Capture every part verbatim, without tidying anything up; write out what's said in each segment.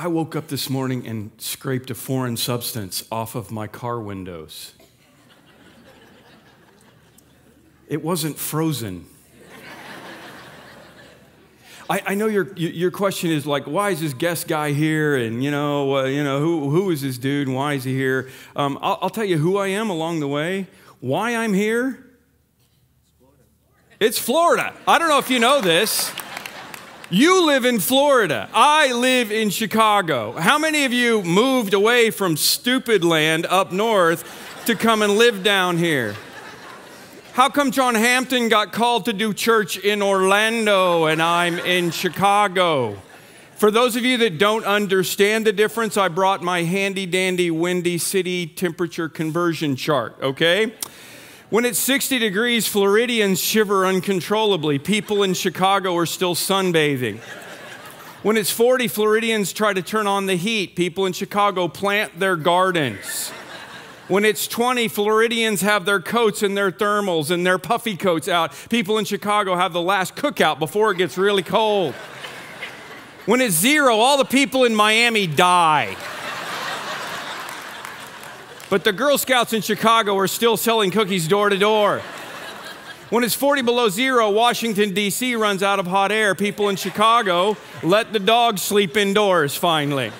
I woke up this morning and scraped a foreign substance off of my car windows. It wasn't frozen. I, I know your, your question is like, why is this guest guy here? And, you know, uh, you know who, who is this dude and why is he here? Um, I'll, I'll tell you who I am along the way, why I'm here. It's Florida. I don't know if you know this. You live in Florida. I live in Chicago. How many of you moved away from stupid land up north to come and live down here? How come John Hampton got called to do church in Orlando and I'm in Chicago? For those of you that don't understand the difference, I brought my handy-dandy windy city temperature conversion chart, okay? When it's sixty degrees, Floridians shiver uncontrollably. People in Chicago are still sunbathing. When it's forty, Floridians try to turn on the heat. People in Chicago plant their gardens. When it's twenty, Floridians have their coats and their thermals and their puffy coats out. People in Chicago have the last cookout before it gets really cold. When it's zero, all the people in Miami die. But the Girl Scouts in Chicago are still selling cookies door to door. When it's forty below zero, Washington, D C runs out of hot air. People in Chicago let the dogs sleep indoors, finally.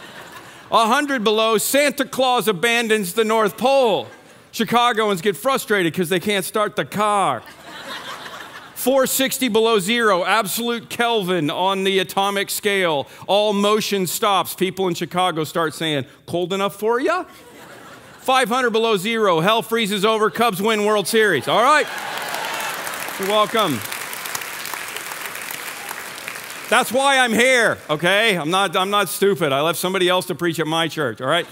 one hundred below, Santa Claus abandons the North Pole. Chicagoans get frustrated because they can't start the car. four sixty below zero, absolute Kelvin on the atomic scale. All motion stops. People in Chicago start saying, cold enough for ya? five hundred below zero, hell freezes over, Cubs win World Series. All right. You're welcome. That's why I'm here, okay? I'm not, I'm not stupid. I left somebody else to preach at my church, all right?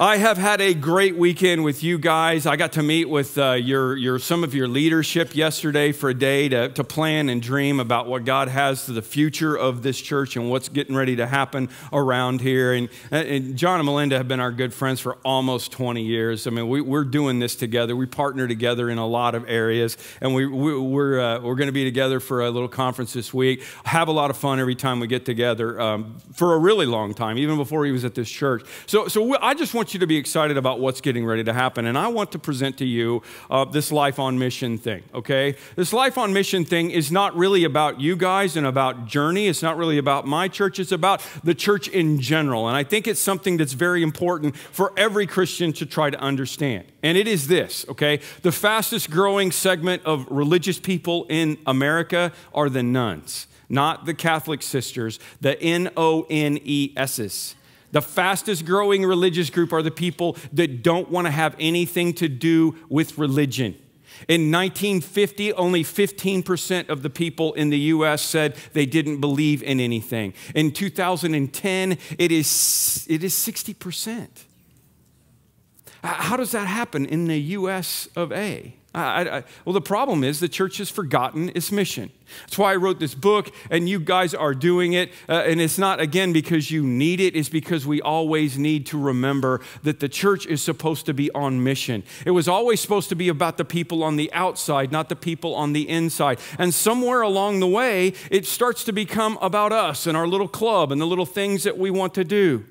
I have had a great weekend with you guys. I got to meet with uh, your, your, some of your leadership yesterday for a day to, to plan and dream about what God has for the future of this church and what's getting ready to happen around here. And, and John and Melinda have been our good friends for almost twenty years. I mean, we, we're doing this together. We partner together in a lot of areas, and we, we, we're, uh, we're going to be together for a little conference this week. Have a lot of fun every time we get together um, for a really long time, even before he was at this church. So, so we, I just want you to be excited about what's getting ready to happen. And I want to present to you uh, this Life on Mission thing, okay? This Life on Mission thing is not really about you guys and about Journey. It's not really about my church. It's about the church in general. And I think it's something that's very important for every Christian to try to understand. And it is this, okay? The fastest growing segment of religious people in America are the nuns, not the Catholic sisters, the N O N E S's. The fastest growing religious group are the people that don't want to have anything to do with religion. In nineteen fifty, only fifteen percent of the people in the U S said they didn't believe in anything. In two thousand ten, it is, it is sixty percent. How does that happen in the U S of A? I, I, well, the problem is the church has forgotten its mission. That's why I wrote this book, and you guys are doing it. Uh, and it's not, again, because you need it. It's because we always need to remember that the church is supposed to be on mission. It was always supposed to be about the people on the outside, not the people on the inside. And somewhere along the way, it starts to become about us and our little club and the little things that we want to do.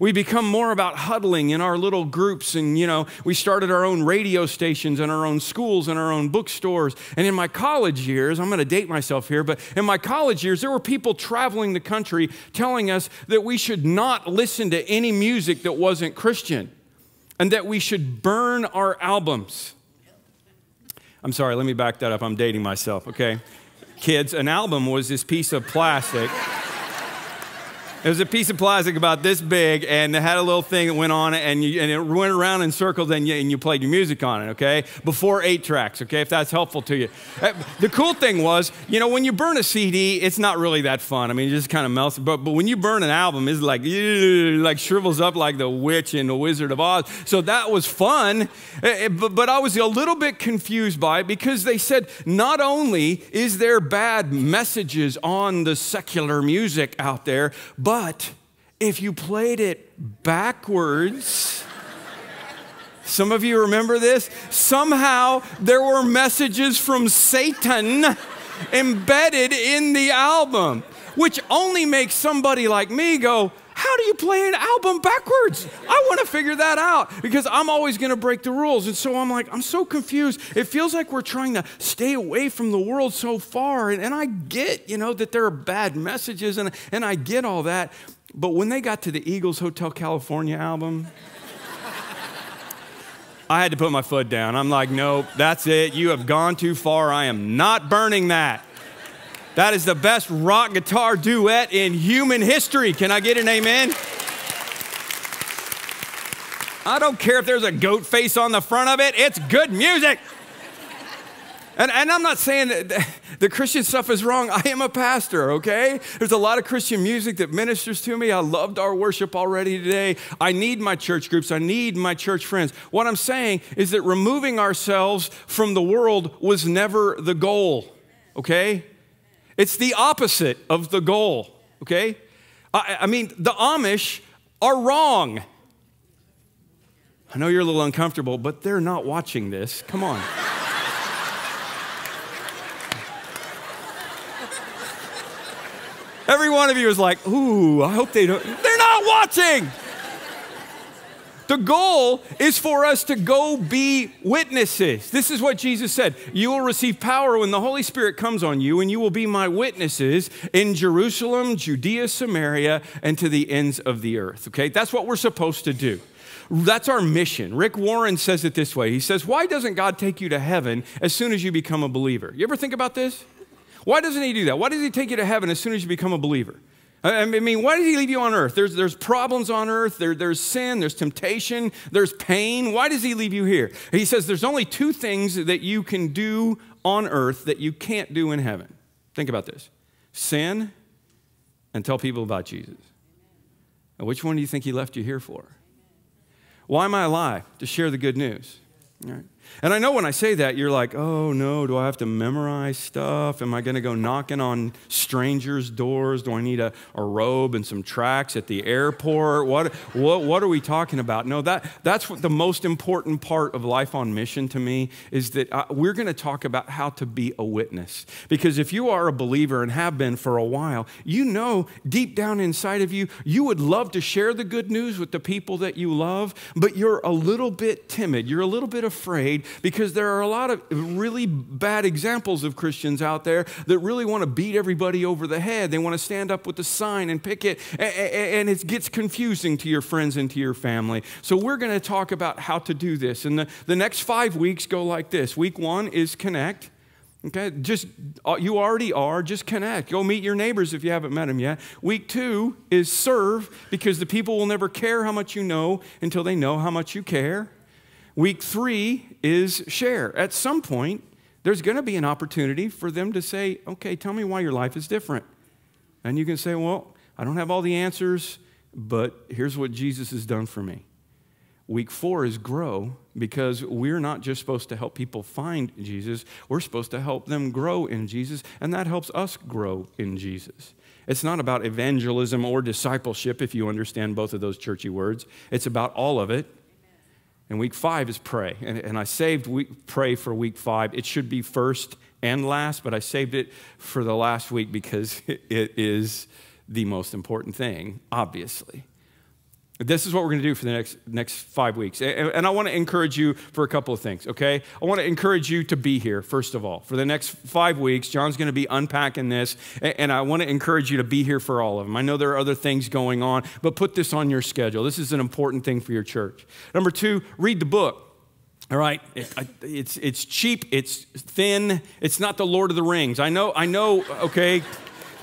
We become more about huddling in our little groups, and, you know, we started our own radio stations and our own schools and our own bookstores. And in my college years, I'm going to date myself here, but in my college years, there were people traveling the country telling us that we should not listen to any music that wasn't Christian and that we should burn our albums. I'm sorry, let me back that up. I'm dating myself, okay? Kids, an album was this piece of plastic. It was a piece of plastic about this big, and it had a little thing that went on, and, you, and it went around in circles, and you, and you played your music on it, okay? Before eight tracks, okay, if that's helpful to you. The cool thing was, you know, when you burn a C D, it's not really that fun. I mean, it just kind of melts. But, but when you burn an album, it's like, like shrivels up like the witch in The Wizard of Oz. So that was fun, but, but I was a little bit confused by it because they said not only is there bad messages on the secular music out there, but But if you played it backwards, some of you remember this, somehow there were messages from Satan embedded in the album, which only makes somebody like me go, how do you play an album backwards? I want to figure that out because I'm always going to break the rules. And so I'm like, I'm so confused. It feels like we're trying to stay away from the world so far. And, and I get, you know, that there are bad messages and, and I get all that. But when they got to the Eagles Hotel California album, I had to put my foot down. I'm like, nope, that's it. You have gone too far. I am not burning that. That is the best rock guitar duet in human history. Can I get an amen? I don't care if there's a goat face on the front of it. It's good music. And, and I'm not saying that the Christian stuff is wrong. I am a pastor, okay? There's a lot of Christian music that ministers to me. I loved our worship already today. I need my church groups. I need my church friends. What I'm saying is that removing ourselves from the world was never the goal, okay? It's the opposite of the goal, okay? I, I mean, the Amish are wrong. I know you're a little uncomfortable, but they're not watching this. Come on. Every one of you is like, ooh, I hope they don't. They're not watching. The goal is for us to go be witnesses. This is what Jesus said. You will receive power when the Holy Spirit comes on you, and you will be my witnesses in Jerusalem, Judea, Samaria, and to the ends of the earth. Okay, that's what we're supposed to do. That's our mission. Rick Warren says it this way. He says, why doesn't God take you to heaven as soon as you become a believer? You ever think about this? Why doesn't he do that? Why does he take you to heaven as soon as you become a believer? I mean, why does he leave you on earth? There's, there's problems on earth. There, there's sin. There's temptation. There's pain. Why does he leave you here? He says there's only two things that you can do on earth that you can't do in heaven. Think about this. Sin and tell people about Jesus. And which one do you think he left you here for? Why am I alive? To share the good news. All right. And I know when I say that, you're like, oh, no, do I have to memorize stuff? Am I going to go knocking on strangers' doors? Do I need a, a robe and some tracks at the airport? What, what, what are we talking about? No, that, that's what the most important part of Life on Mission to me is that I, we're going to talk about how to be a witness. Because if you are a believer and have been for a while, you know deep down inside of you, you would love to share the good news with the people that you love, but you're a little bit timid. You're a little bit afraid. Because there are a lot of really bad examples of Christians out there that really want to beat everybody over the head. They want to stand up with the sign and picket, and it gets confusing to your friends and to your family. So we're going to talk about how to do this. And the, the next five weeks go like this. Week one is connect. Okay, just, you already are, just connect. Go meet your neighbors if you haven't met them yet. Week two is serve, because the people will never care how much you know until they know how much you care. Week three is share. At some point, there's going to be an opportunity for them to say, okay, tell me why your life is different. And you can say, well, I don't have all the answers, but here's what Jesus has done for me. Week four is grow, because we're not just supposed to help people find Jesus. We're supposed to help them grow in Jesus, and that helps us grow in Jesus. It's not about evangelism or discipleship, if you understand both of those churchy words. It's about all of it. And week five is pray. And, and I saved week, pray for week five. It should be first and last, but I saved it for the last week because it is the most important thing, obviously. This is what we're going to do for the next, next five weeks. And, and I want to encourage you for a couple of things, okay? I want to encourage you to be here, first of all. For the next five weeks, John's going to be unpacking this, and, and I want to encourage you to be here for all of them. I know there are other things going on, but put this on your schedule. This is an important thing for your church. Number two, read the book. All right, it, it's, it's cheap, it's thin, it's not the Lord of the Rings. I know, I know, okay?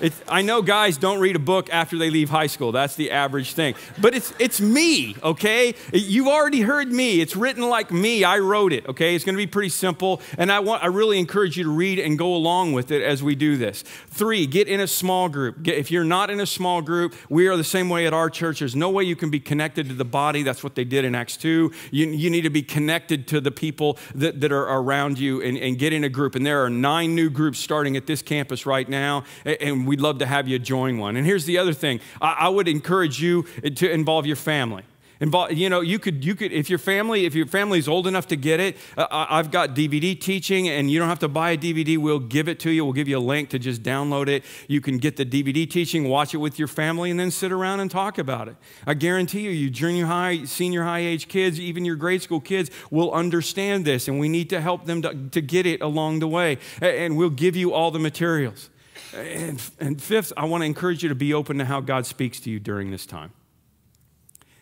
It's, I know guys don't read a book after they leave high school. That's the average thing. But it's, it's me, okay? You've already heard me. It's written like me. I wrote it, okay? It's going to be pretty simple. And I, want, I really encourage you to read and go along with it as we do this. Three, get in a small group. Get, if you're not in a small group, we are the same way at our church. There's no way you can be connected to the body. That's what they did in Acts two. You, you need to be connected to the people that, that are around you and, and get in a group. And there are nine new groups starting at this campus right now. And we'd love to have you join one. And here's the other thing. I, I would encourage you to involve your family. Involve, you know, you could, you could, if your family, if your family's old enough to get it, uh, I've got D V D teaching, and you don't have to buy a D V D. We'll give it to you. We'll give you a link to just download it. You can get the D V D teaching, watch it with your family, and then sit around and talk about it. I guarantee you, you junior high, senior high age kids, even your grade school kids will understand this, and we need to help them to, to get it along the way. And we'll give you all the materials. And, and fifth, I want to encourage you to be open to how God speaks to you during this time.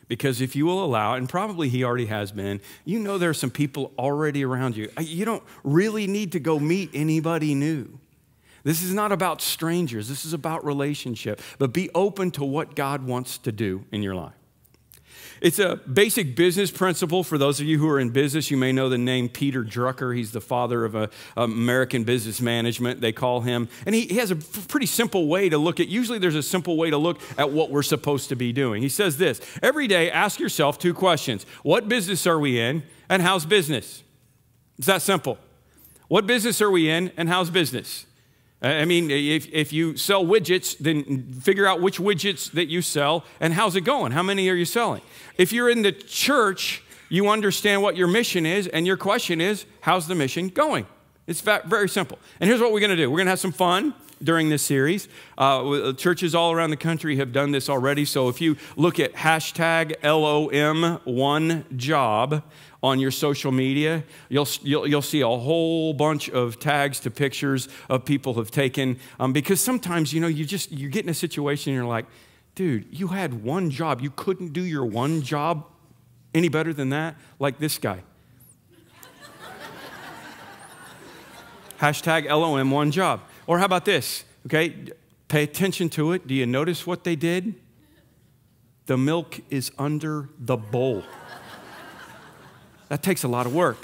Because if you will allow, and probably he already has been, you know there are some people already around you. You don't really need to go meet anybody new. This is not about strangers. This is about relationship. But be open to what God wants to do in your life. It's a basic business principle. For those of you who are in business, you may know the name Peter Drucker. He's the father of a, American business management, they call him. And he, he has a pretty simple way to look at, usually there's a simple way to look at what we're supposed to be doing. He says this, every day ask yourself two questions. What business are we in and how's business? It's that simple. What business are we in and how's business? I mean, if, if you sell widgets, then figure out which widgets that you sell and how's it going? How many are you selling? If you're in the church, you understand what your mission is, and your question is, how's the mission going? It's very simple. And here's what we're going to do. We're going to have some fun during this series. Uh, churches all around the country have done this already. So if you look at hashtag L O M one job on your social media, you'll, you'll, you'll see a whole bunch of tags to pictures of people have taken. Um, because sometimes, you know, you just, you get in a situation and you're like, dude, you had one job. You couldn't do your one job any better than that? Like this guy. Hashtag L O M one job. Or how about this, okay? Pay attention to it. Do you notice what they did? The milk is under the bowl. That takes a lot of work.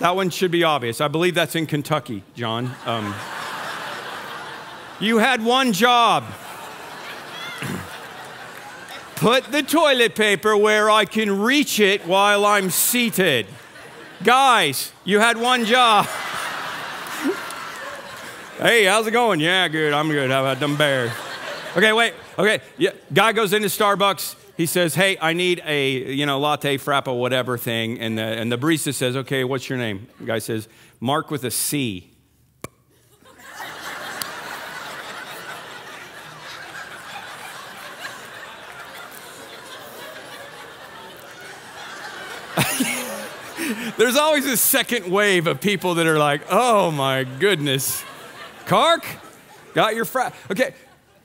That one should be obvious. I believe that's in Kentucky, John. Um, you had one job. Put the toilet paper where I can reach it while I'm seated. Guys, you had one job. Hey, how's it going? Yeah, good. I'm good. How about them bears? Okay, wait. Okay. Yeah. Guy goes into Starbucks. He says, hey, I need a, you know, latte, frappa, whatever thing. And the, and the barista says, okay, what's your name? The guy says, Mark with a C. There's always a second wave of people that are like, oh my goodness. Kark, got your frat. Okay,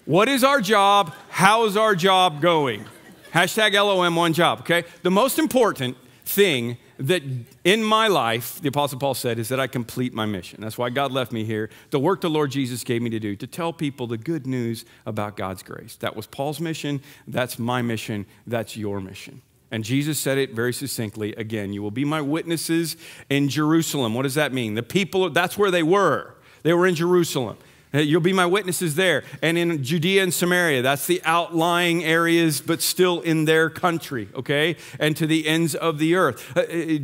what is our job? How's our job going? Hashtag L O M one job, okay? The most important thing that in my life, the Apostle Paul said, is that I complete my mission. That's why God left me here, the work the Lord Jesus gave me to do, to tell people the good news about God's grace. That was Paul's mission. That's my mission. That's your mission. And Jesus said it very succinctly. Again, you will be my witnesses in Jerusalem. What does that mean? The people, that's where they were. They were in Jerusalem. You'll be my witnesses there. And in Judea and Samaria, that's the outlying areas, but still in their country, okay? And to the ends of the earth.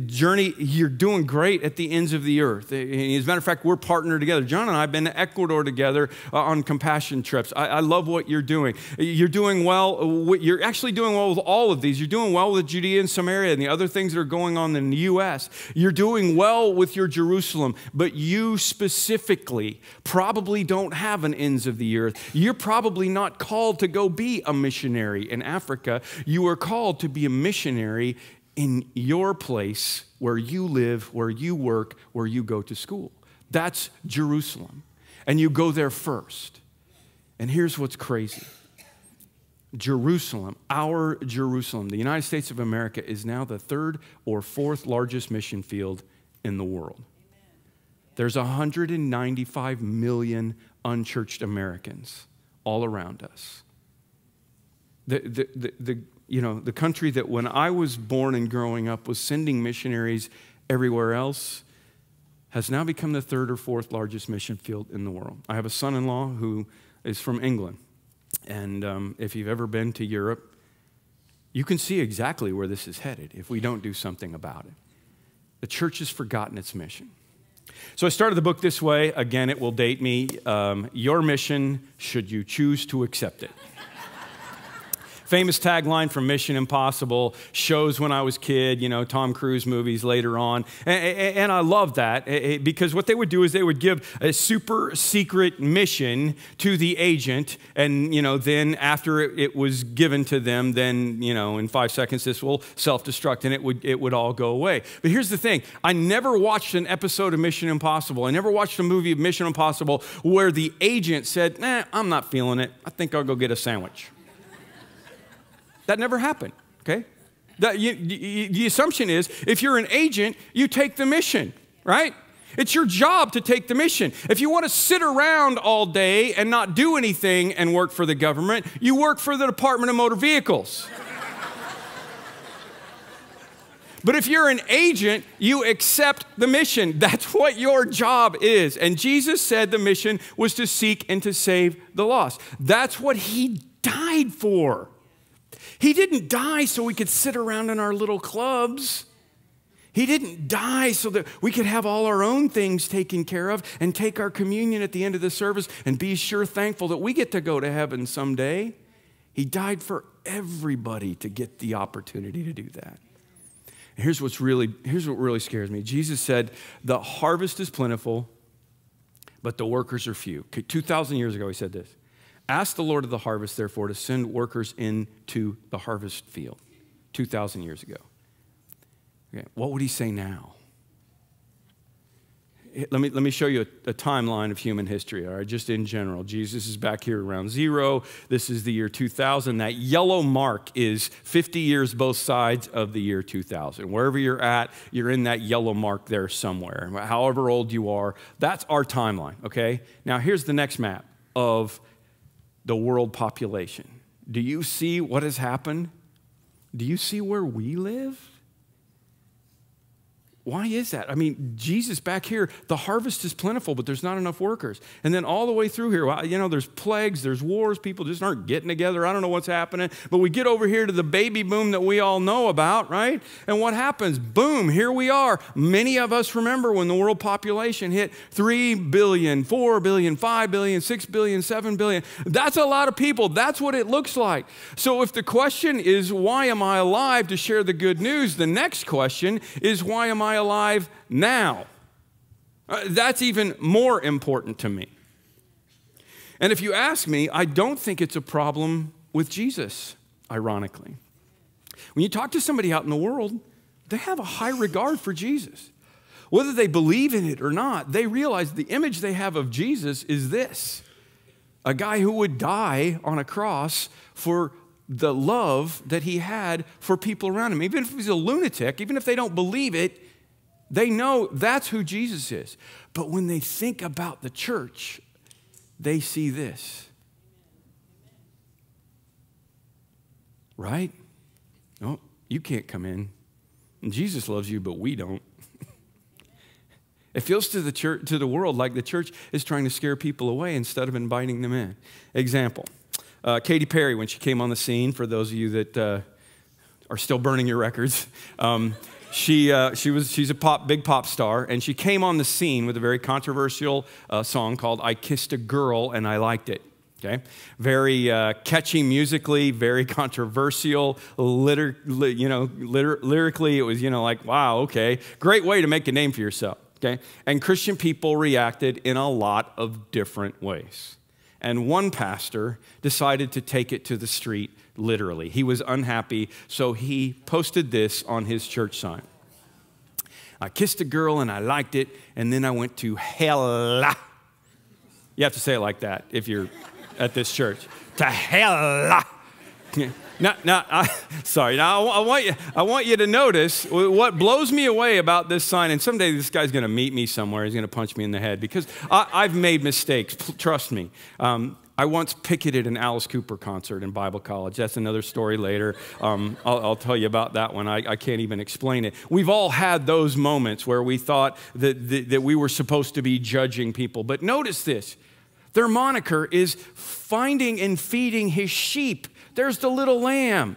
Journey, you're doing great at the ends of the earth. As a matter of fact, we're partnered together. John and I have been to Ecuador together on compassion trips. I, I love what you're doing. You're doing well. You're actually doing well with all of these. You're doing well with Judea and Samaria and the other things that are going on in the U S You're doing well with your Jerusalem, but you specifically probably don't don't have an ends of the earth. You're probably not called to go be a missionary in Africa. You are called to be a missionary in your place where you live, where you work, where you go to school. That's Jerusalem. And you go there first. And here's what's crazy. Jerusalem, our Jerusalem, the United States of America, is now the third or fourth largest mission field in the world. There's one hundred ninety-five million unchurched Americans all around us. The, the, the, the, you know, the country that when I was born and growing up was sending missionaries everywhere else has now become the third or fourth largest mission field in the world. I have a son-in-law who is from England. And um, if you've ever been to Europe, you can see exactly where this is headed if we don't do something about it. The church has forgotten its mission. So I started the book this way. Again, it will date me. Um, your mission, should you choose to accept it. Famous tagline from Mission Impossible, shows when I was a kid, you know, Tom Cruise movies later on. And, and I love that because what they would do is they would give a super secret mission to the agent. And, you know, then after it was given to them, then, you know, in five seconds, this will self-destruct and it would, it would all go away. But here's the thing. I never watched an episode of Mission Impossible. I never watched a movie of Mission Impossible where the agent said, nah, I'm not feeling it. I think I'll go get a sandwich. That never happened, okay? The, you, you, the assumption is if you're an agent, you take the mission, right? It's your job to take the mission. If you want to sit around all day and not do anything and work for the government, you work for the Department of Motor Vehicles. But if you're an agent, you accept the mission. That's what your job is. And Jesus said the mission was to seek and to save the lost. That's what he died for. He didn't die so we could sit around in our little clubs. He didn't die so that we could have all our own things taken care of and take our communion at the end of the service and be sure thankful that we get to go to heaven someday. He died for everybody to get the opportunity to do that. Here's what's really, here's what really scares me. Jesus said, the harvest is plentiful, but the workers are few. Okay, two thousand years ago, he said this. Ask the Lord of the harvest, therefore, to send workers into the harvest field. two thousand years ago. Okay, what would he say now? Let me, let me show you a, a timeline of human history, all right, just in general. Jesus is back here around zero. This is the year two thousand. That yellow mark is fifty years both sides of the year two thousand. Wherever you're at, you're in that yellow mark there somewhere. However old you are, that's our timeline, okay? Now, here's the next map of the world population. Do you see what has happened? Do you see where we live? Why is that? I mean, Jesus back here, the harvest is plentiful, but there's not enough workers. And then all the way through here, you know, there's plagues, there's wars, people just aren't getting together. I don't know what's happening. But we get over here to the baby boom that we all know about, right? And what happens? Boom, here we are. Many of us remember when the world population hit three billion, four billion, five billion, six billion, seven billion. That's a lot of people. That's what it looks like. So if the question is, why am I alive to share the good news? The next question is, why am I alive now? Uh, that's even more important to me. And if you ask me, I don't think it's a problem with Jesus, ironically. When you talk to somebody out in the world, they have a high regard for Jesus. Whether they believe in it or not, they realize the image they have of Jesus is this: a guy who would die on a cross for the love that he had for people around him. Even if he's a lunatic, even if they don't believe it, they know that's who Jesus is. But when they think about the church, they see this. Right? No, you can't come in. And Jesus loves you, but we don't. It feels to the church, to the world, like the church is trying to scare people away instead of inviting them in. Example, uh, Katy Perry, when she came on the scene, for those of you that uh, are still burning your records, um, She, uh, she was, she's a pop, big pop star, and she came on the scene with a very controversial uh, song called I Kissed a Girl and I Liked It. Okay? Very uh, catchy musically, very controversial, liter, li, you know, liter, lyrically. It was, you know, like, wow, okay, great way to make a name for yourself. Okay? And Christian people reacted in a lot of different ways. And one pastor decided to take it to the street, literally. He was unhappy, so he posted this on his church sign. I kissed a girl and I liked it, and then I went to hell. You have to say it like that if you're at this church. To hell. Now, now, I, sorry, now I, I, want you, I want you to notice what blows me away about this sign, and someday this guy's going to meet me somewhere, he's going to punch me in the head, because I, I've made mistakes, trust me. Um, I once picketed an Alice Cooper concert in Bible college. That's another story later. Um, I'll, I'll tell you about that one. I, I can't even explain it. We've all had those moments where we thought that, that, that we were supposed to be judging people. But notice this. Their moniker is finding and feeding his sheep. There's the little lamb.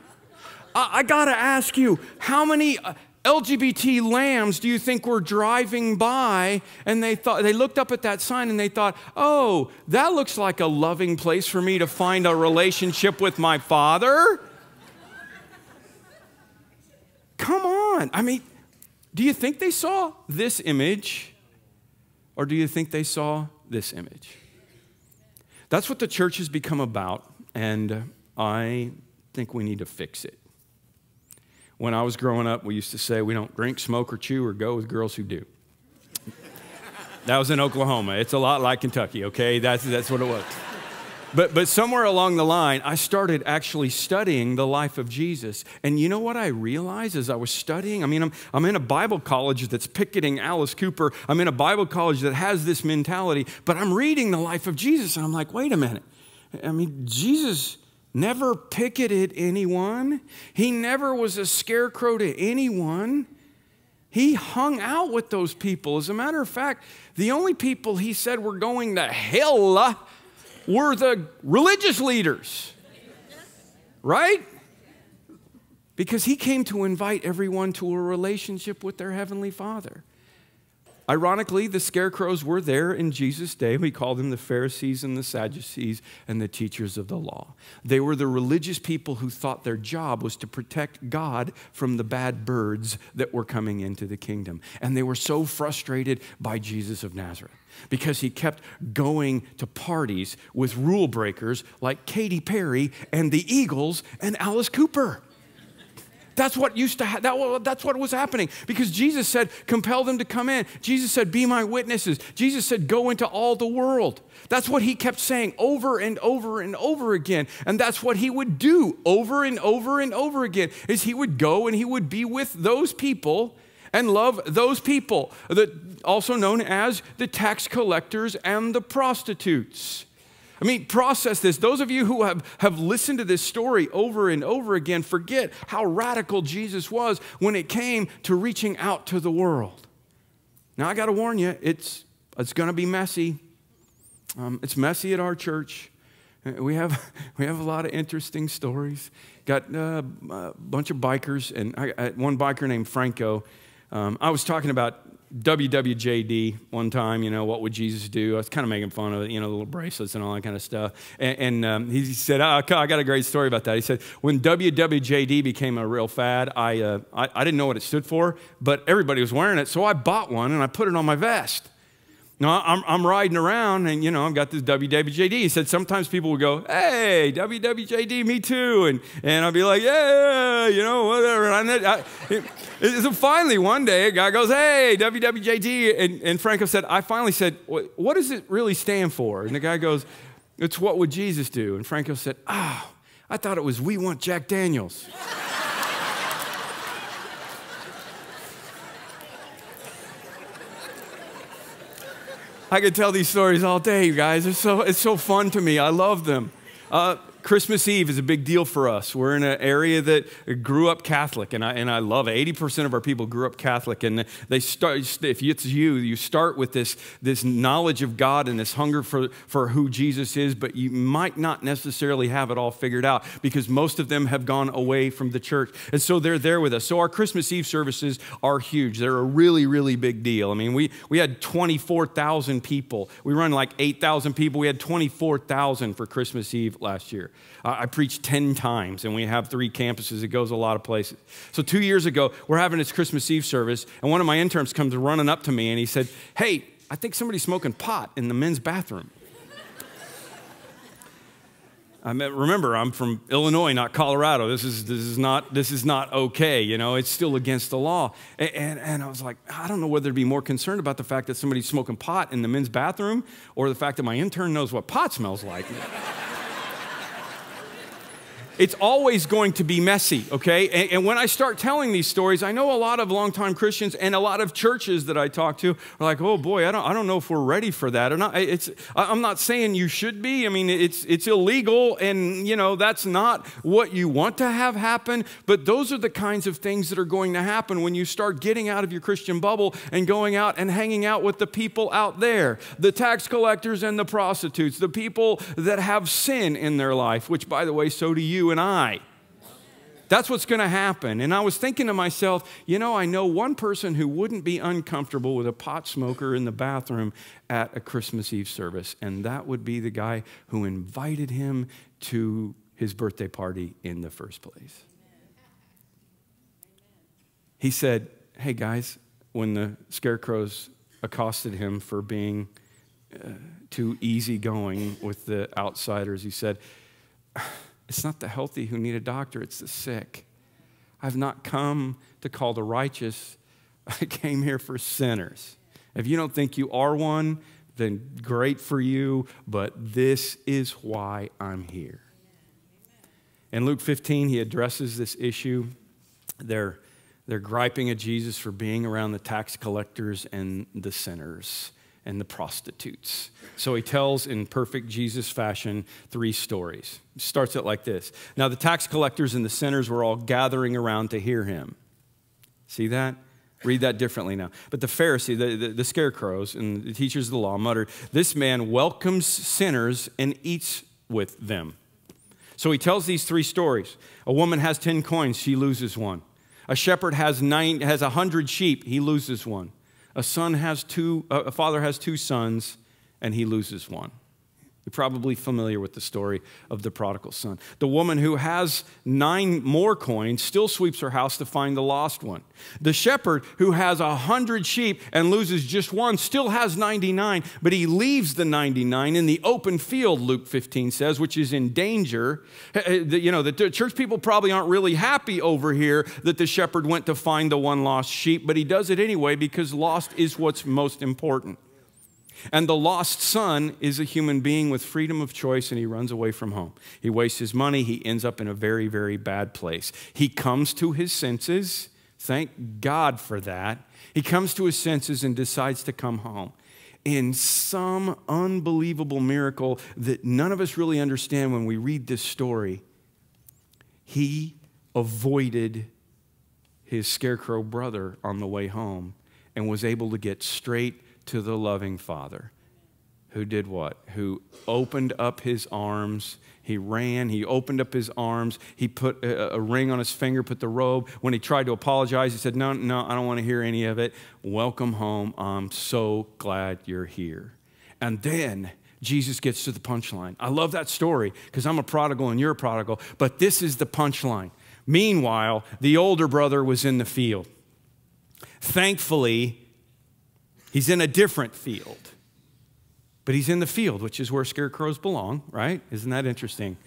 I, I got to ask you, how many L G B T lambs do you think were driving by and they thought, they looked up at that sign and they thought, oh, that looks like a loving place for me to find a relationship with my father? on? I mean, do you think they saw this image, or do you think they saw this image? That's what the church has become about, and I think we need to fix it. When I was growing up, we used to say we don't drink, smoke, or chew, or go with girls who do. That was in Oklahoma. It's a lot like Kentucky, okay? That's, that's what it was. But, but somewhere along the line, I started actually studying the life of Jesus. And you know what I realized as I was studying? I mean, I'm, I'm in a Bible college that's picketing Alice Cooper. I'm in a Bible college that has this mentality. But I'm reading the life of Jesus, and I'm like, wait a minute. I mean, Jesus never picketed anyone. He never was a scarecrow to anyone. He hung out with those people. As a matter of fact, the only people he said were going to hell were the religious leaders, right? Because he came to invite everyone to a relationship with their Heavenly Father. Ironically, the scarecrows were there in Jesus' day. We call them the Pharisees and the Sadducees and the teachers of the law. They were the religious people who thought their job was to protect God from the bad birds that were coming into the kingdom. And they were so frustrated by Jesus of Nazareth because he kept going to parties with rule breakers like Katy Perry and the Eagles and Alice Cooper. That's what used to ha that, that's what was happening, because Jesus said, compel them to come in. Jesus said, be my witnesses. Jesus said, go into all the world. That's what he kept saying over and over and over again. And that's what he would do over and over and over again, is he would go and he would be with those people and love those people, that also known as the tax collectors and the prostitutes. I mean, process this. Those of you who have, have listened to this story over and over again forget how radical Jesus was when it came to reaching out to the world. Now, I got to warn you, it's, it's going to be messy. Um, it's messy at our church. We have, we have a lot of interesting stories. Got uh, a bunch of bikers, and I, I, one biker named Franco. Um, I was talking about W W J D one time, you know, what would Jesus do? I was kind of making fun of it, you know, the little bracelets and all that kind of stuff. And, and um, he said, oh, I got a great story about that. He said, when W W J D became a real fad, I, uh, I, I didn't know what it stood for, but everybody was wearing it. So I bought one and I put it on my vest. Now, I'm, I'm riding around and, you know, I've got this W W J D. He said, sometimes people would go, hey, W W J D, me too. And, and I'd be like, yeah, you know, whatever. And I, I, it, it, so finally, one day, a guy goes, hey, W W J D. And, and Franco said, I finally said, what does it really stand for? And the guy goes, it's what would Jesus do? And Franco said, oh, I thought it was we want Jack Daniels. I could tell these stories all day, you guys. It's so, it's so fun to me. I love them. Uh, Christmas Eve is a big deal for us. We're in an area that grew up Catholic, and I, and I love it. eighty percent of our people grew up Catholic, and they start, if it's you, you start with this, this knowledge of God and this hunger for, for who Jesus is, but you might not necessarily have it all figured out because most of them have gone away from the church, and so they're there with us. So our Christmas Eve services are huge. They're a really, really big deal. I mean, we, we had twenty-four thousand people. We run like eight thousand people. We had twenty-four thousand for Christmas Eve last year. I preached ten times, and we have three campuses. It goes a lot of places. So two years ago, we're having this Christmas Eve service, and one of my interns comes running up to me, and he said, hey, I think somebody's smoking pot in the men's bathroom. I mean, remember, I'm from Illinois, not Colorado. This is, this is, not, this is not okay, you know. It's still against the law. And, and, and I was like, I don't know whether to be more concerned about the fact that somebody's smoking pot in the men's bathroom or the fact that my intern knows what pot smells like. It's always going to be messy, okay? And, and when I start telling these stories, I know a lot of longtime Christians and a lot of churches that I talk to are like, oh boy, I don't, I don't know if we're ready for that or not. It's, I'm not saying you should be. I mean, it's, it's illegal, and you know, that's not what you want to have happen, but those are the kinds of things that are going to happen when you start getting out of your Christian bubble and going out and hanging out with the people out there, the tax collectors and the prostitutes, the people that have sin in their life, which by the way, so do you and I. That's what's going to happen. And I was thinking to myself, you know, I know one person who wouldn't be uncomfortable with a pot smoker in the bathroom at a Christmas Eve service, and that would be the guy who invited him to his birthday party in the first place. he said, hey guys, when the scarecrows accosted him for being uh, too easygoing with the outsiders, he said, it's not the healthy who need a doctor, it's the sick. I've not come to call the righteous. I came here for sinners. If you don't think you are one, then great for you, but this is why I'm here. In Luke fifteen, he addresses this issue. They're, they're griping at Jesus for being around the tax collectors and the sinners and the prostitutes. So he tells, in perfect Jesus fashion, three stories. He starts it like this. Now the tax collectors and the sinners were all gathering around to hear him. See that? Read that differently now. But the Pharisee, the, the, the scarecrows, and the teachers of the law muttered, this man welcomes sinners and eats with them. So he tells these three stories. A woman has ten coins, she loses one. A shepherd has nine, has a hundred sheep, he loses one. A son has two, a father has two sons, and he loses one. You're probably familiar with the story of the prodigal son. The woman who has nine more coins still sweeps her house to find the lost one. The shepherd who has a hundred sheep and loses just one still has ninety-nine, but he leaves the ninety-nine in the open field, Luke fifteen says, which is in danger. You know, the church people probably aren't really happy over here that the shepherd went to find the one lost sheep, but he does it anyway because lost is what's most important. And the lost son is a human being with freedom of choice, and he runs away from home. He wastes his money. He ends up in a very, very bad place. He comes to his senses. Thank God for that. He comes to his senses and decides to come home. In some unbelievable miracle that none of us really understand when we read this story, he avoided his scarecrow brother on the way home and was able to get straight to the loving Father, who did what? Who opened up his arms. He ran. He opened up his arms. He put a, a ring on his finger, put the robe. When he tried to apologize, he said, no, no, I don't want to hear any of it. Welcome home. I'm so glad you're here. And then Jesus gets to the punchline. I love that story because I'm a prodigal and you're a prodigal, but this is the punchline. Meanwhile, the older brother was in the field. Thankfully, he's in a different field, but he's in the field, which is where scarecrows belong, right? Isn't that interesting?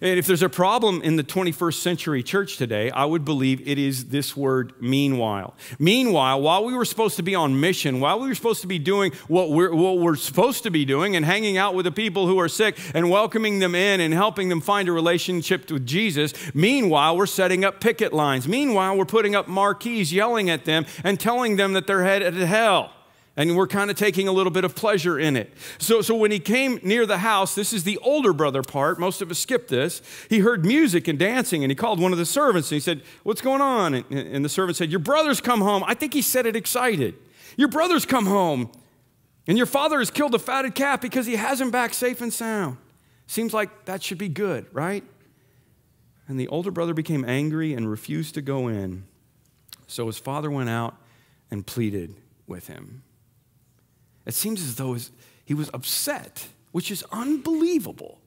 And if there's a problem in the twenty-first century church today, I would believe it is this word, meanwhile. Meanwhile, while we were supposed to be on mission, while we were supposed to be doing what we're, what we're supposed to be doing and hanging out with the people who are sick and welcoming them in and helping them find a relationship with Jesus, meanwhile, we're setting up picket lines. Meanwhile, we're putting up marquees, yelling at them and telling them that they're headed to hell. And we're kind of taking a little bit of pleasure in it. So, so when he came near the house, this is the older brother part. Most of us skip this. He heard music and dancing, and he called one of the servants, and he said, what's going on? And, and the servant said, your brother's come home. I think he said it excited. Your brother's come home, and your father has killed a fatted calf because he has him back safe and sound. Seems like that should be good, right? And the older brother became angry and refused to go in. So his father went out and pleaded with him. It seems as though he was upset, which is unbelievable.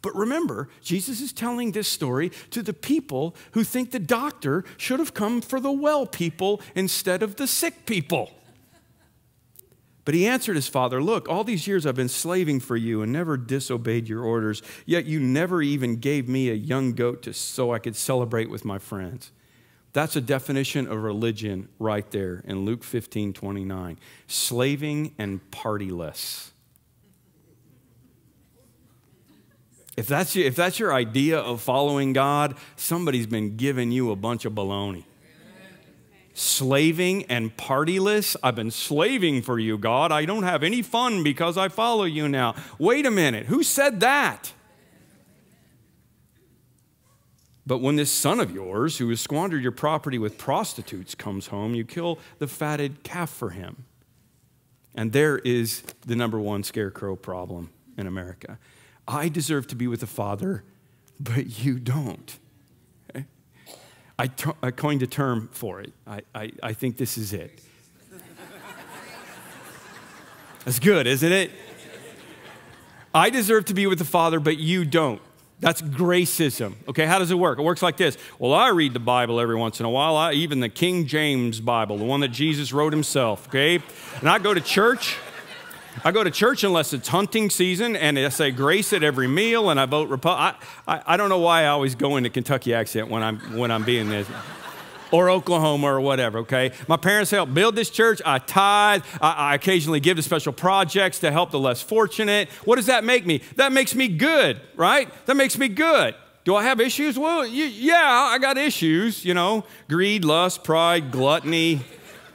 But remember, Jesus is telling this story to the people who think the doctor should have come for the well people instead of the sick people. But he answered his father, look, all these years I've been slaving for you and never disobeyed your orders, yet you never even gave me a young goat to, so I could celebrate with my friends. That's a definition of religion right there in Luke fifteen twenty-nine. Slaving and partyless. If that's, your, if that's your idea of following God, somebody's been giving you a bunch of baloney. Slaving and partyless. I've been slaving for you, God. I don't have any fun because I follow you now. Wait a minute. Who said that? But when this son of yours, who has squandered your property with prostitutes, comes home, you kill the fatted calf for him. And there is the number one scarecrow problem in America. I deserve to be with the Father, but you don't. Okay? I, to I coined a term for it. I, I, I think this is it. That's good, isn't it? I deserve to be with the Father, but you don't. That's gracism, okay? How does it work? It works like this. Well, I read the Bible every once in a while, I, even the King James Bible, the one that Jesus wrote himself, okay? And I go to church. I go to church unless it's hunting season, and I say grace at every meal, and I vote Republican. I, I, I don't know why I always go into Kentucky accent when I'm, when I'm being this. Or Oklahoma or whatever, okay? My parents helped build this church. I tithe. I, I occasionally give to special projects to help the less fortunate. What does that make me? That makes me good, right? That makes me good. Do I have issues? Well, you, yeah, I got issues, you know, greed, lust, pride, gluttony,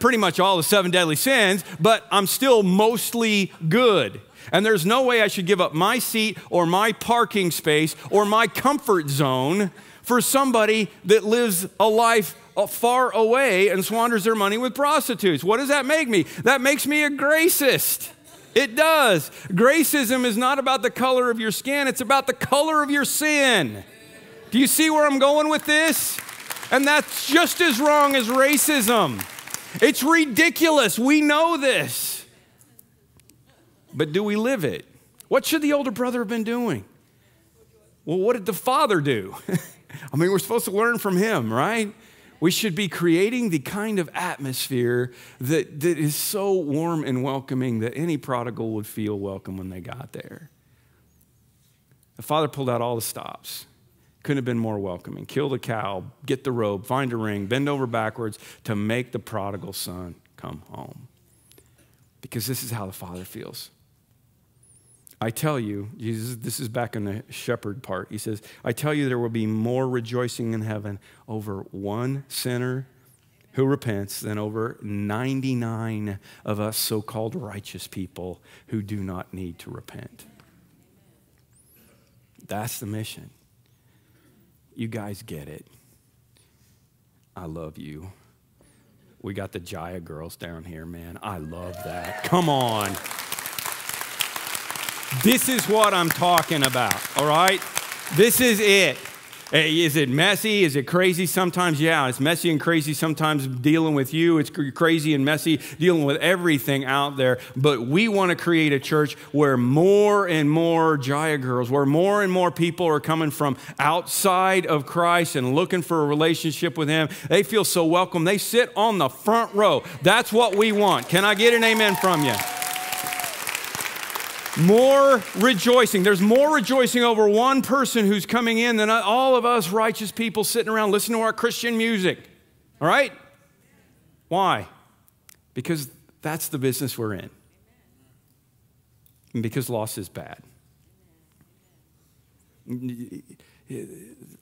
pretty much all the seven deadly sins, but I'm still mostly good. And there's no way I should give up my seat or my parking space or my comfort zone for somebody that lives a life far away and squanders their money with prostitutes. What does that make me? That makes me a gracist. It does. Gracism is not about the color of your skin. It's about the color of your sin. Do you see where I'm going with this? And that's just as wrong as racism. It's ridiculous. We know this. But do we live it? What should the older brother have been doing? Well, what did the father do? I mean, we're supposed to learn from him, right? We should be creating the kind of atmosphere that, that is so warm and welcoming that any prodigal would feel welcome when they got there. The father pulled out all the stops. Couldn't have been more welcoming. Kill the cow, get the robe, find a ring, bend over backwards to make the prodigal son come home. Because this is how the father feels. I tell you, Jesus, this is back in the shepherd part. He says, I tell you there will be more rejoicing in heaven over one sinner who repents than over ninety-nine of us so-called righteous people who do not need to repent. That's the mission. You guys get it. I love you. We got the Jaya girls down here, man. I love that. Come on. This is what I'm talking about, all right? This is it. Is it messy? Is it crazy sometimes? Yeah, it's messy and crazy sometimes dealing with you. It's crazy and messy dealing with everything out there. But we want to create a church where more and more Jaya girls, where more and more people are coming from outside of Christ and looking for a relationship with him. They feel so welcome. They sit on the front row. That's what we want. Can I get an amen from you? More rejoicing. There's more rejoicing over one person who's coming in than all of us righteous people sitting around listening to our Christian music. All right? Why? Because that's the business we're in. And because loss is bad.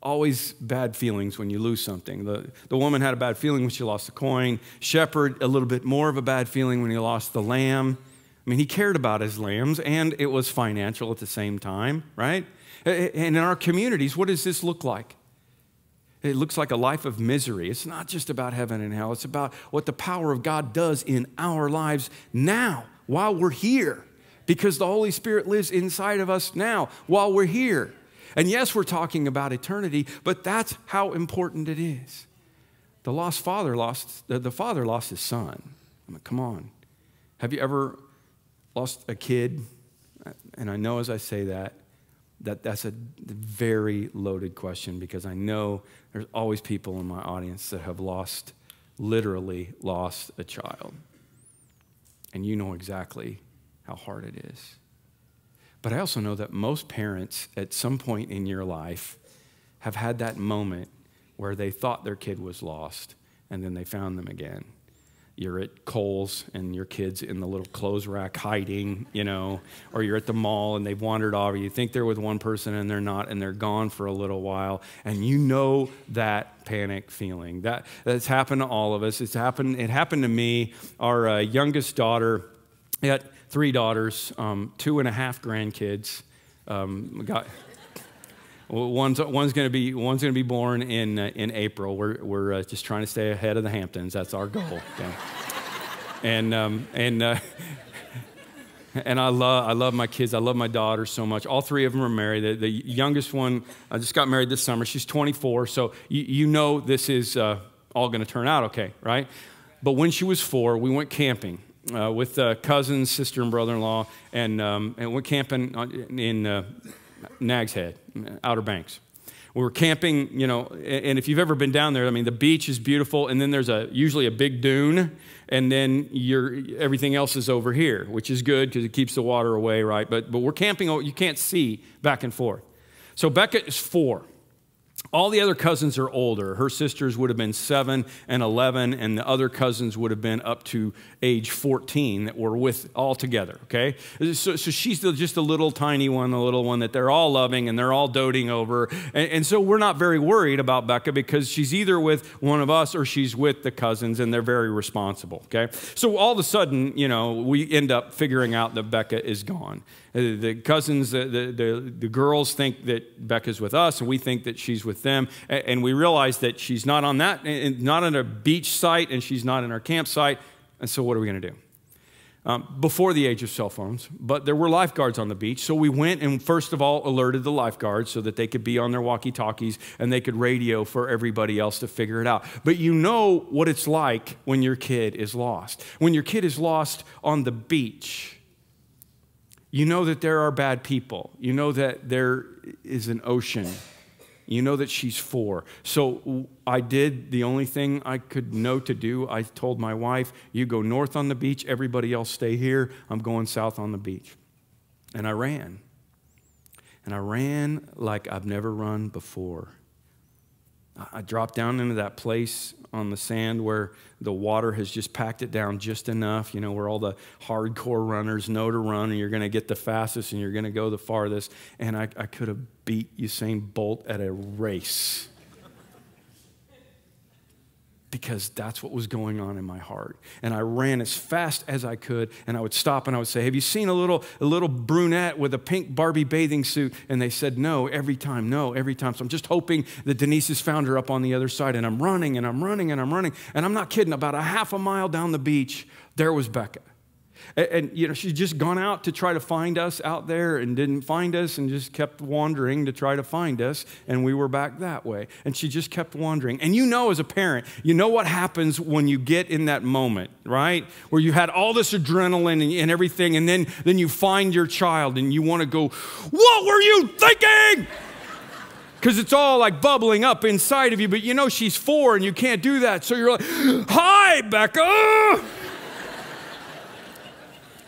Always bad feelings when you lose something. The, the woman had a bad feeling when she lost the coin. Shepherd, a little bit more of a bad feeling when he lost the lamb. I mean, he cared about his lambs, and it was financial at the same time, right? And in our communities, what does this look like? It looks like a life of misery. It's not just about heaven and hell. It's about what the power of God does in our lives now, while we're here, because the Holy Spirit lives inside of us now, while we're here. And yes, we're talking about eternity, but that's how important it is. The lost father lost, the father lost his son. I mean, come on. Have you ever lost a kid? And I know as I say that, that that's a very loaded question, because I know there's always people in my audience that have lost, literally lost a child. And you know exactly how hard it is. But I also know that most parents at some point in your life have had that moment where they thought their kid was lost and then they found them again. You're at Kohl's and your kid's in the little clothes rack hiding, you know, or you're at the mall and they've wandered off, or you think they're with one person and they're not, and they're gone for a little while. And you know that panic feeling. That, that's happened to all of us. It's happened, it happened to me. Our uh, youngest daughter, we had three daughters, um, two and a half grandkids. Um, we got... One's, one's going to be, one's going to be born in, uh, in April. We're, we're uh, just trying to stay ahead of the Hamptons. That's our goal. Okay? and, um, and, uh, and I love, I love my kids. I love my daughter so much. All three of them are married. The, the youngest one uh, just got married this summer. She's twenty-four. So you, you know this is uh, all going to turn out okay, right? But when she was four, we went camping uh, with uh, cousins, sister and brother-in-law, and, um, and went camping in... Uh, Nags Head, Outer Banks. We were camping, you know, and if you've ever been down there, I mean, the beach is beautiful, and then there's a usually a big dune, and then you're, everything else is over here, which is good because it keeps the water away, right? But, but we're camping, you can't see back and forth. So Becca is four. All the other cousins are older. Her sisters would have been seven and eleven, and the other cousins would have been up to age fourteen that were with all together, okay? So, so she's the, just the little tiny one, the little one that they're all loving and they're all doting over. And, and so we're not very worried about Becca because she's either with one of us or she's with the cousins, and they're very responsible, okay? So all of a sudden, you know, we end up figuring out that Becca is gone. The cousins, the, the, the girls think that Becca's with us, and we think that she's with them. And we realize that she's not on that, not on a beach site, and she's not in our campsite. And so what are we going to do? Um, before the age of cell phones, but there were lifeguards on the beach. So we went and first of all alerted the lifeguards so that they could be on their walkie-talkies and they could radio for everybody else to figure it out. But you know what it's like when your kid is lost. When your kid is lost on the beach, you know that there are bad people. You know that there is an ocean. You know that she's four. So I did the only thing I could know to do. I told my wife, you go north on the beach. Everybody else stay here. I'm going south on the beach. And I ran. And I ran like I've never run before. I dropped down into that place on the sand where the water has just packed it down just enough, you know, where all the hardcore runners know to run, and you're going to get the fastest, and you're going to go the farthest. And I, I could have beat Usain Bolt at a race because that's what was going on in my heart. And I ran as fast as I could, and I would stop, and I would say, have you seen a little, a little brunette with a pink Barbie bathing suit? And they said, no, every time, no, every time. So I'm just hoping that Denise has found her up on the other side, and I'm running, and I'm running, and I'm running. And I'm not kidding, about a half a mile down the beach, there was Becca. And, and you know, she'd just gone out to try to find us out there and didn't find us and just kept wandering to try to find us, and we were back that way. And she just kept wandering. And you know, as a parent, you know what happens when you get in that moment, right? Where you had all this adrenaline and, and everything, and then, then you find your child and you want to go, what were you thinking? Because it's all like bubbling up inside of you, but you know she's four and you can't do that. So you're like, hi, Becca.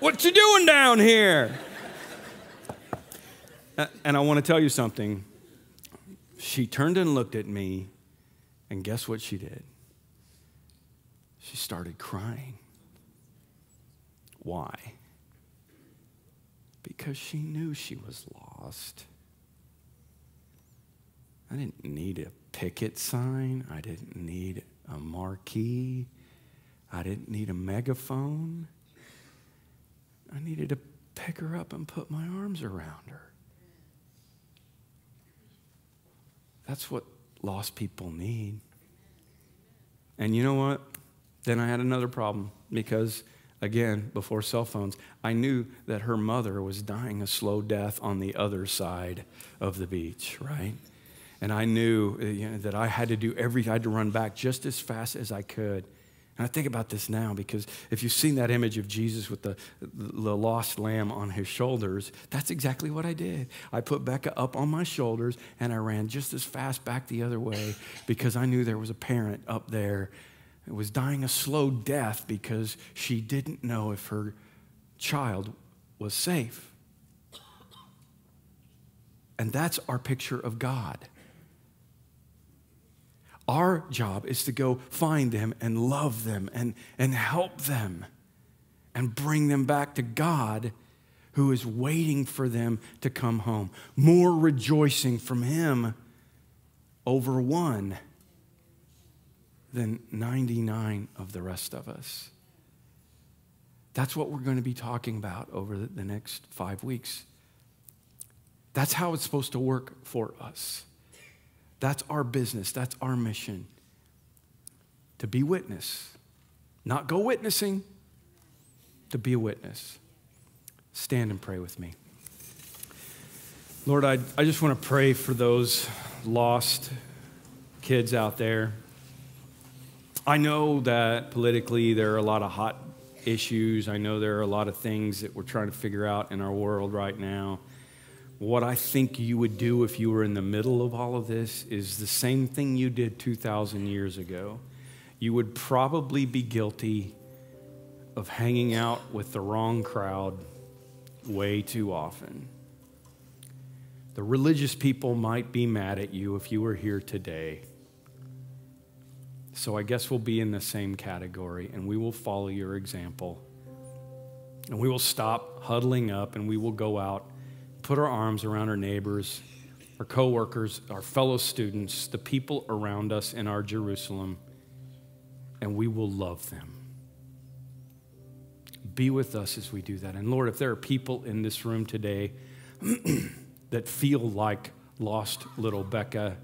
What you doing down here? And I want to tell you something. She turned and looked at me, and guess what she did? She started crying. Why? Because she knew she was lost. I didn't need a picket sign. I didn't need a marquee. I didn't need a megaphone. I needed to pick her up and put my arms around her. That's what lost people need. And you know what? Then I had another problem because, again, before cell phones, I knew that her mother was dying a slow death on the other side of the beach, right? And I knew, you know, that I had to do everything. I had to run back just as fast as I could. And I think about this now because if you've seen that image of Jesus with the, the lost lamb on his shoulders, that's exactly what I did. I put Becca up on my shoulders and I ran just as fast back the other way because I knew there was a parent up there that was dying a slow death because she didn't know if her child was safe. And that's our picture of God. Our job is to go find them and love them and, and help them and bring them back to God who is waiting for them to come home. More rejoicing from him over one than ninety-nine of the rest of us. That's what we're going to be talking about over the next five weeks. That's how it's supposed to work for us. That's our business. That's our mission. To be witness. Not go witnessing. To be a witness. Stand and pray with me. Lord, I, I just want to pray for those lost kids out there. I know that politically there are a lot of hot issues. I know there are a lot of things that we're trying to figure out in our world right now. what I think you would do if you were in the middle of all of this is the same thing you did two thousand years ago. You would probably be guilty of hanging out with the wrong crowd way too often. The religious people might be mad at you if you were here today. So I guess we'll be in the same category, and we will follow your example. And we will stop huddling up, and we will go out, put our arms around our neighbors, our coworkers, our fellow students, the people around us in our Jerusalem, and we will love them. Be with us as we do that. And Lord, if there are people in this room today that feel like lost little Becca,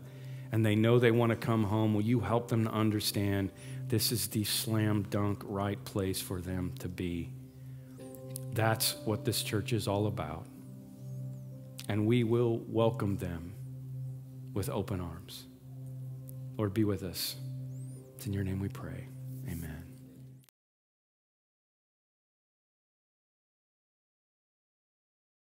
and they know they want to come home, will you help them to understand this is the slam dunk right place for them to be? That's what this church is all about. And we will welcome them with open arms. Lord, be with us. It's in your name we pray. Amen.